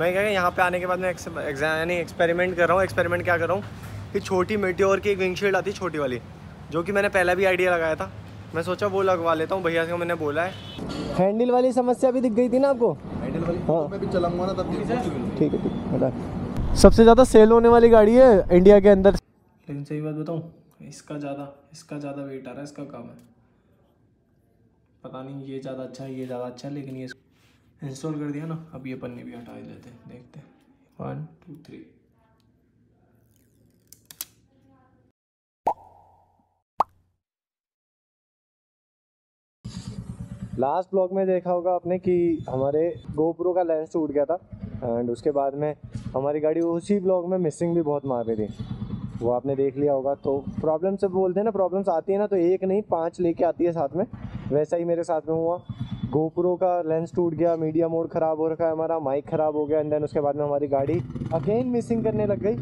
मैं क्या यहाँ पे आने के बाद मैं एक्सपेरिमेंट कर रहा हूँ। एक्सपेरिमेंट क्या कर रहा हूँ कि छोटी मेटियोर की एक विंगशील्ड आती है छोटी वाली, जो कि मैंने पहला भी आइडिया लगाया था। मैं सोचा वो लगवा लेता हूँ, भैया से मैंने बोला है। हैंडल वाली समस्या भी दिख गई थी ना आपको? हैंडल वाली हाँ। मैं भी चलाऊंगा ना तब ठीक है ठीक। सबसे ज़्यादा सेल होने वाली गाड़ी है इंडिया के अंदर। लेकिन सही बात बताऊँ, इसका ज़्यादा वेट आ रहा है, इसका कम है, पता नहीं। ये ज़्यादा अच्छा है, ये ज़्यादा अच्छा है, लेकिन ये इंस्टॉल कर दिया ना। अब ये पन्ने भी हटा देते हैं, देखते हैं 1 2 3। लास्ट ब्लॉग में देखा होगा आपने कि हमारे GoPro का लेंस टूट गया था, एंड उसके बाद में हमारी गाड़ी उसी ब्लॉग में मिसिंग भी बहुत मार रही थी, वो आपने देख लिया होगा। तो प्रॉब्लम से बोलते हैं ना, प्रॉब्लम्स आती है ना, तो एक नहीं 5 लेके आती है साथ में। वैसा ही मेरे साथ में हुआ, GoPro का लेंस टूट गया, मीडिया मोड ख़राब हो रखा है हमारा, माइक ख़राब हो गया, एंड देन उसके बाद में हमारी गाड़ी अगेन मिसिंग करने लग गई।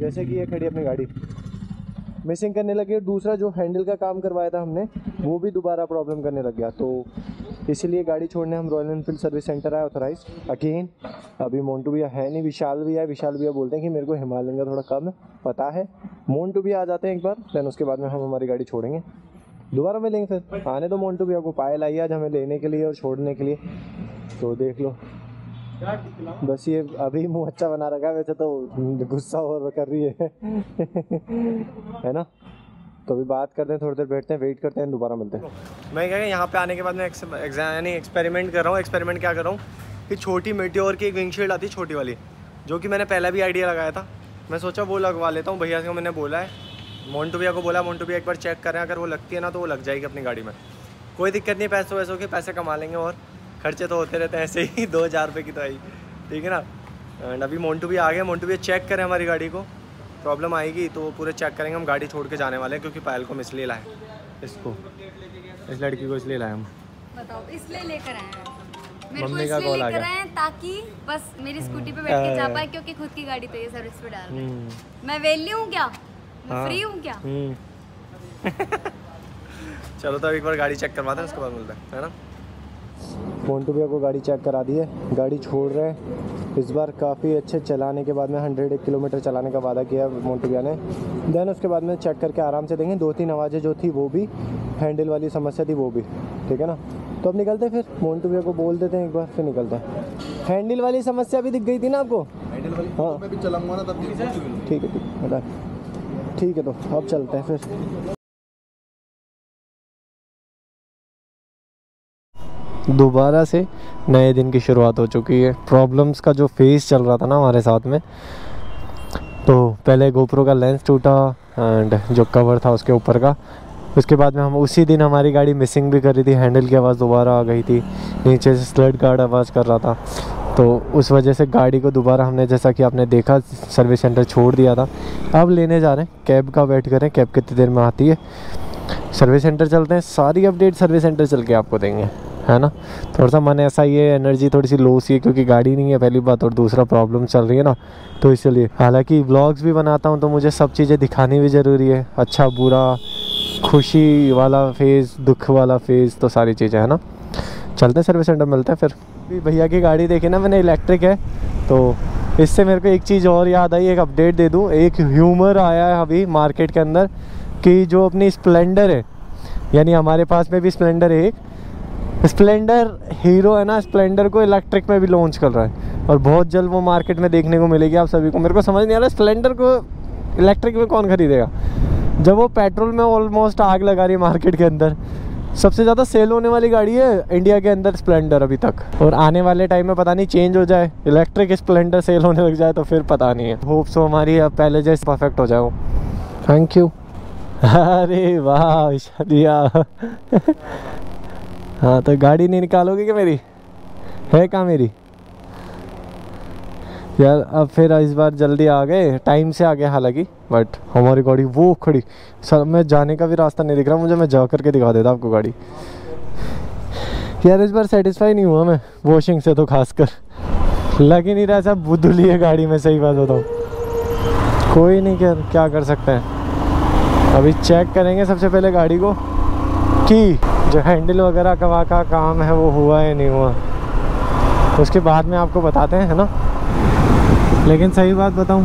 जैसे कि ये खड़ी अपनी गाड़ी मिसिंग करने लगी, और दूसरा जो हैंडल का काम करवाया था हमने, वो भी दोबारा प्रॉब्लम करने लग गया। तो इसीलिए गाड़ी छोड़ने हम रॉयल एनफील्ड सर्विस सेंटर आए, ऑथराइज अगेन। अभी मोन्टू भैया है नहीं, विशाल भैया है। विशाल भैया बोलते हैं कि मेरे को हिमालयन का थोड़ा कम पता है, मोन्टू भैया आ जाते हैं एक बार, दैन उसके बाद में हम हमारी गाड़ी छोड़ेंगे, दोबारा मिलेंगे फिर। आने दो मोन्टू भैया को, पायल आई आज हमें लेने के लिए और छोड़ने के लिए। तो देख लो बस, ये अभी मुँह अच्छा बना रखा है, वैसे तो गुस्सा और कर रही है है ना। तो अभी बात करते हैं, थोड़ी देर बैठते हैं, वेट करते हैं, दोबारा मिलते हैं। मैं क्या यहाँ पे आने के बाद मैं एक्सपेरिमेंट कर रहा हूँ। एक्सपेरिमेंट क्या कर रहा हूँ कि छोटी मेटियोर की एक विंगशील्ड आती है छोटी वाली, जो कि मैंने पहला भी आइडिया लगाया था। मैं सोचा वो लगवा लेता हूँ, भैया से मैंने बोला है, मोन्टू भैया को बोला, मोन्टू भैया एक बार चेक करें, अगर वो लगती है ना तो वो लग जाएगी अपनी गाड़ी में, कोई दिक्कत नहीं। पैसों के पैसे कमा लेंगे, और खर्चे तो होते रहते हैं ऐसे ही, 2000 रुपये की तो आई, ठीक है ना। एंड अभी मोन्टू भैया आ गए, मोन्टू भैया चेक करें हमारी गाड़ी को, प्रॉब्लम आएगी तो पूरे चेक करेंगे। हम गाड़ी छोड़ के जाने वाले हैं, क्योंकि पायल को हम इसलिए लाए, इसको, इस लड़की को इसलिए लाए हम, बताओ इसलिए लेकर आए हैं। मम्मी का कॉल आ गया है, ताकि बस मेरी स्कूटी पे बैठ के जा पाए, क्योंकि खुद की गाड़ी तो ये सर्विस पे डाल रहे हैं। मैं वेली हूँ क्या, मैं फ्री हूँ क्या? चलो तो एक बार गाड़ी चेक करवाते हैं, उसके बाद मिलता है ना। मोन्टू भैया को गाड़ी चेक करा दी है, गाड़ी छोड़ रहे हैं। इस बार काफ़ी अच्छे चलाने के बाद में 100 किलोमीटर चलाने का वादा किया मोन्टू भैया ने। देन उसके बाद में चेक करके आराम से देंगे। 2-3 आवाज़ें जो थी वो भी, हैंडल वाली समस्या थी वो भी, ठीक है ना। तो अब निकलते हैं, फिर मोन्टू भैया को बोल देते हैं एक बार, फिर निकलते हैं। हैंडल वाली समस्या भी दिख गई थी ना आपको? हैंडल वाली हाँ, मैं भी चलाऊंगा ना तब ठीक है ठीक है। तो अब चलते हैं फिर, दोबारा से नए दिन की शुरुआत हो चुकी है। प्रॉब्लम्स का जो फेस चल रहा था ना हमारे साथ में, तो पहले GoPro का लेंस टूटा, एंड जो कवर था उसके ऊपर का, उसके बाद में हम उसी दिन हमारी गाड़ी मिसिंग भी कर रही थी, हैंडल की आवाज़ दोबारा आ गई थी, नीचे से स्लड गार्ड आवाज़ कर रहा था। तो उस वजह से गाड़ी को दोबारा हमने, जैसा कि आपने देखा, सर्विस सेंटर छोड़ दिया था। अब लेने जा रहे हैं कैब का, वेट करें कैब कितनी देर में आती है। सर्विस सेंटर चलते हैं, सारी अपडेट सर्विस सेंटर चल के आपको देंगे, है ना। थोड़ा सा मन ऐसा ही है, एनर्जी थोड़ी सी लो सी है, क्योंकि गाड़ी नहीं है पहली बात, और दूसरा प्रॉब्लम चल रही है ना, तो इसलिए। हालांकि व्लॉग्स भी बनाता हूँ तो मुझे सब चीज़ें दिखानी भी ज़रूरी है, अच्छा बुरा, खुशी वाला फेज़, दुख वाला फेज़, तो सारी चीज़ें, है ना। चलते हैं सर्विस सेंटर, मिलते हैं फिर। भी भैया की गाड़ी देखी ना मैंने, इलेक्ट्रिक है, तो इससे मेरे को एक चीज़ और याद आई, एक अपडेट दे दूँ। एक ह्यूमर आया है अभी मार्केट के अंदर कि जो अपनी स्प्लेंडर है, यानी हमारे पास में भी स्प्लेंडर है, एक स्प्लेंडर हीरो है ना, स्प्लेंडर को इलेक्ट्रिक में भी लॉन्च कर रहा है, और बहुत जल्द वो मार्केट में देखने को मिलेगी आप सभी को। मेरे को समझ नहीं आ रहा, स्प्लेंडर को इलेक्ट्रिक में कौन खरीदेगा, जब वो पेट्रोल में ऑलमोस्ट आग लगा रही है मार्केट के अंदर। सबसे ज़्यादा सेल होने वाली गाड़ी है इंडिया के अंदर स्प्लेंडर अभी तक, और आने वाले टाइम में पता नहीं चेंज हो जाए, इलेक्ट्रिक स्प्लेंडर सेल होने लग जाए तो फिर पता नहीं है। होप्स हो हमारी अब पहले जैसे परफेक्ट हो जाए वो। Thank you. अरे वाह विशालिया, हाँ तो गाड़ी नहीं निकालोगे क्या? मेरी है कहाँ मेरी? यार अब फिर इस बार जल्दी आ गए, टाइम से आ गए हालांकि, बट हमारी गाड़ी वो खड़ी सर, मैं जाने का भी रास्ता नहीं दिख रहा मुझे, मैं जा करके दिखा देता आपको गाड़ी। यार इस बार सेटिस्फाई नहीं हुआ मैं वॉशिंग से, तो खासकर लग ही नहीं रहा सब बुद्धुली है गाड़ी में, सही बात बताऊँ। कोई नहीं, क्या कर सकते हैं। अभी चेक करेंगे सबसे पहले गाड़ी को कि जो हैंडल वगैरह का काम है वो हुआ या नहीं हुआ, उसके बाद में आपको बताते हैं, है ना। लेकिन सही बात बताऊं,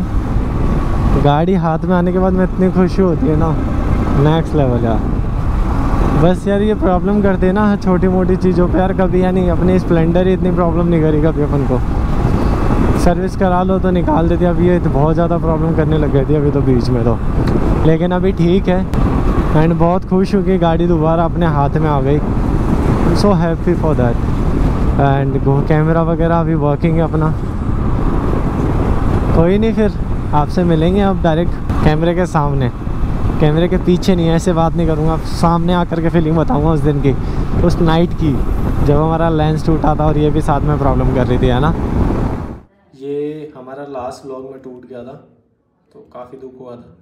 गाड़ी हाथ में आने के बाद मैं इतनी खुशी होती है ना, नेक्स्ट लेवल यार। बस यार ये प्रॉब्लम करते हैं ना छोटी मोटी चीज़ों पे यार, कभी यानी अपनी स्प्लेंडर ही इतनी प्रॉब्लम नहीं करी कभी अपन को। सर्विस करा लो तो निकाल देती है, अभी ये तो बहुत ज़्यादा प्रॉब्लम करने लग गई थी अभी तो बीच में तो, लेकिन अभी ठीक है एंड बहुत खुश हो कि गाड़ी दोबारा अपने हाथ में आ गई। So happy for that. And camera वगैरह अभी वर्किंग है अपना। कोई नहीं, फिर आपसे मिलेंगे अब डायरेक्ट कैमरे के सामने, कैमरे के पीछे नहीं, ऐसे बात नहीं करूँगा। सामने आकर के फीलिंग बताऊँगा उस दिन की, उस नाइट की, जब हमारा लेंस टूटा था और ये भी साथ में प्रॉब्लम कर रही थी, है ना। ये हमारा लास्ट व्लॉग में टूट गया था तो काफ़ी दुख हुआ था।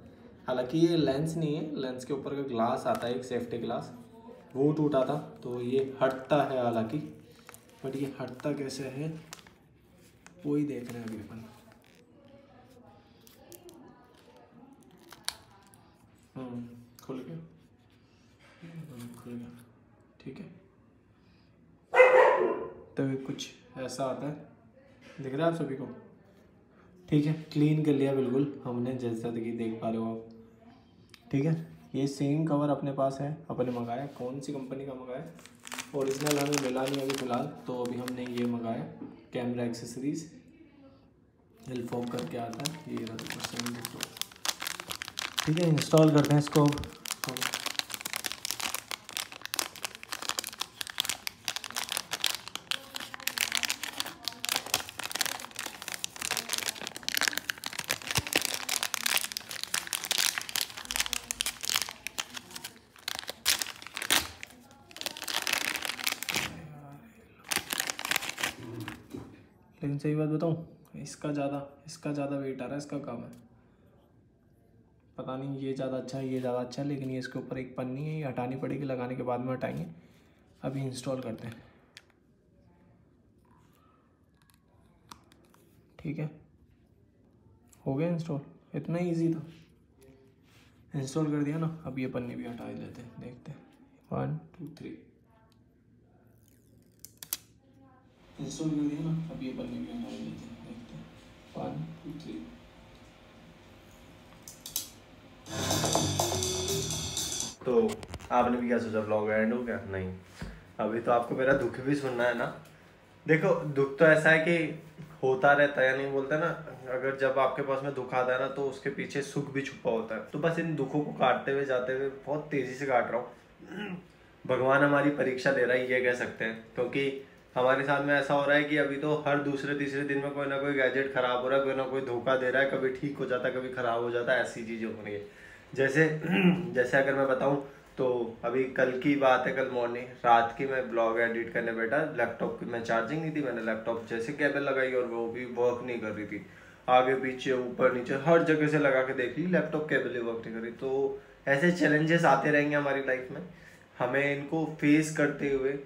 हालांकि ये लेंस नहीं है, लेंस के ऊपर का ग्लास आता है एक सेफ्टी ग्लास, वो टूटा था तो ये हटता है हालाँकि, बट ये हटता कैसे है वो ही देख रहे हैं अभी अपन। खुल गया, खुल गया, ठीक है। तभी कुछ ऐसा आता है, दिख रहा है आप सभी को, ठीक है। क्लीन कर लिया बिल्कुल हमने, जैसा कि देख पा रहे हो आप, ठीक है। ये सेम कवर अपने पास है, अपने मंगाया, कौन सी कंपनी का मंगाया, ओरिजिनल हमें मिला नहीं अभी फिलहाल, तो अभी हमने ये मंगाया। कैमरा एक्सेसरीज हिलफॉप करके आता है ये, ठीक है। इंस्टॉल करते हैं इसको, लेकिन सही बात बताऊं इसका ज़्यादा वेट आ रहा है, इसका कम है, पता नहीं। ये ज़्यादा अच्छा है, ये ज़्यादा अच्छा है, लेकिन ये इसके ऊपर एक पन्नी है, ये हटानी पड़ेगी, लगाने के बाद में हटाएंगे। अभी इंस्टॉल करते हैं, ठीक है। हो गया इंस्टॉल, इतना ईजी था, इंस्टॉल कर दिया ना। अब ये पन्नी भी हटा लेते हैं, देखते हैं 1 2 3 इंस्टॉल कर दिया ना। अब ये पन्नी भी हटा लेते हैं, देखते हैं 1 2 3। तो आपने भी क्या सोचा, ब्लॉग एंड हो गया? नहीं, अभी तो आपको मेरा दुख भी सुनना है ना। देखो दुख तो ऐसा है कि होता रहता है, यानी बोलते हैं ना, अगर जब आपके पास में दुख आता है ना तो उसके पीछे सुख भी छुपा होता है। तो बस इन दुखों को काटते हुए जाते हुए, बहुत तेजी से काट रहा हूँ। भगवान हमारी परीक्षा ले रहा है ये कह सकते हैं, क्योंकि हमारे साथ में ऐसा हो रहा है कि अभी तो हर दूसरे तीसरे दिन में कोई ना कोई गैजेट खराब हो रहा है, कोई ना कोई धोखा दे रहा है, कभी ठीक हो जाता है, कभी खराब हो जाता है, ऐसी चीज़ें हो रही है। जैसे अगर मैं बताऊं तो अभी कल की बात है, कल मॉर्निंग रात की मैं ब्लॉग एडिट करने बैठा, लैपटॉप की मैं चार्जिंग नहीं थी, मैंने लैपटॉप जैसे केबल लगाई और वो भी वर्क नहीं कर रही थी, आगे पीछे ऊपर नीचे हर जगह से लगा के देख ली, लैपटॉप केबल ही वर्क नहीं कर रही। तो ऐसे चैलेंजेस आते रहेंगे हमारी लाइफ में, हमें इनको फेस करते हुए,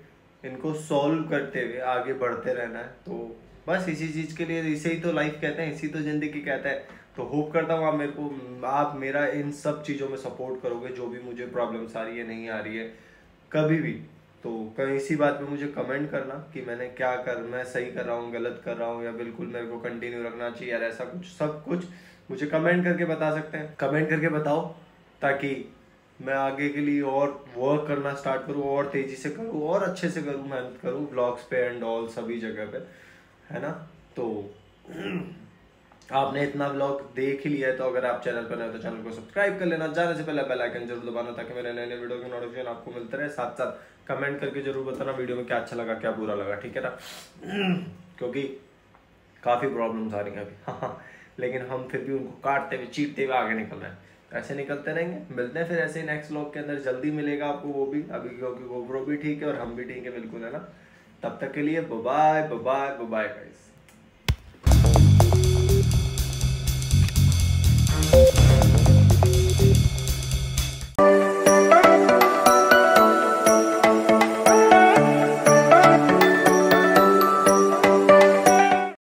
इनको सॉल्व करते हुए आगे बढ़ते रहना है। तो बस इसी चीज़ के लिए, इसे ही तो लाइफ कहते हैं, इसी तो ज़िंदगी कहते हैं। तो होप करता हूँ आप मेरा इन सब चीज़ों में सपोर्ट करोगे, जो भी मुझे प्रॉब्लम्स आ रही है, नहीं आ रही है कभी भी, तो इसी बात पे मुझे कमेंट करना कि मैं सही कर रहा हूँ, गलत कर रहा हूँ, या बिल्कुल मेरे को कंटिन्यू रखना चाहिए यार, ऐसा कुछ सब कुछ मुझे कमेंट करके बता सकते हैं। कमेंट करके बताओ ताकि मैं आगे के लिए और वर्क करना स्टार्ट करूँ, और तेज़ी से करूँ, और अच्छे से करूँ, मेहनत करूँ ब्लॉग्स पे एंड ऑल सभी जगह पे, है ना। तो आपने इतना ब्लॉग देख ही लिया है, तो अगर आप चैनल पर नए हो तो चैनल को सब्सक्राइब कर लेना, जाने से पहले बेल आइकन जरूर दबाना ताकि मेरे नए नए वीडियो के नोटिफिकेशन आपको मिलते रहे। साथ साथ कमेंट करके जरूर बताना वीडियो में क्या अच्छा लगा, क्या बुरा लगा, ठीक है ना, क्योंकि काफ़ी प्रॉब्लम्स आ रही हैं अभी, हाँ, लेकिन हम फिर भी उनको काटते हुए, चीरते हुए आगे निकल रहे हैं, ऐसे निकलते रहेंगे। मिलते हैं फिर ऐसे ही नेक्स्ट व्लॉग के अंदर, जल्दी मिलेगा आपको वो भी अभी, क्योंकि GoPro भी ठीक है और हम भी ठीक है बिल्कुल, है ना। तब तक के लिए bye bye bye bye guys.